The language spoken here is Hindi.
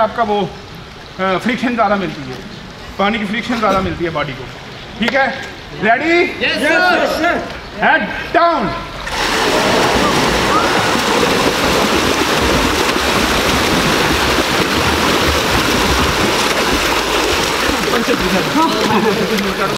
आपका वो फ्रिक्शन ज़्यादा मिलती है, पानी की फ्रिक्शन ज़्यादा मिलती है बॉडी को। ठीक है, रेडी, हेड डाउन।